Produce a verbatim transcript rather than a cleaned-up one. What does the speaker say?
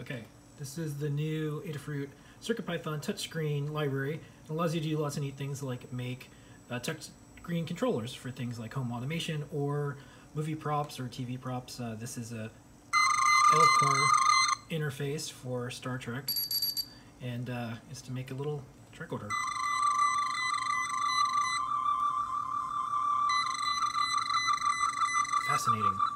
Okay, this is the new Adafruit CircuitPython touchscreen library. It allows you to do lots of neat things like make uh, touchscreen controllers for things like home automation or movie props or T V props. Uh, this is a L C A R S interface for Star Trek, and uh, is to make a little tricorder. Fascinating.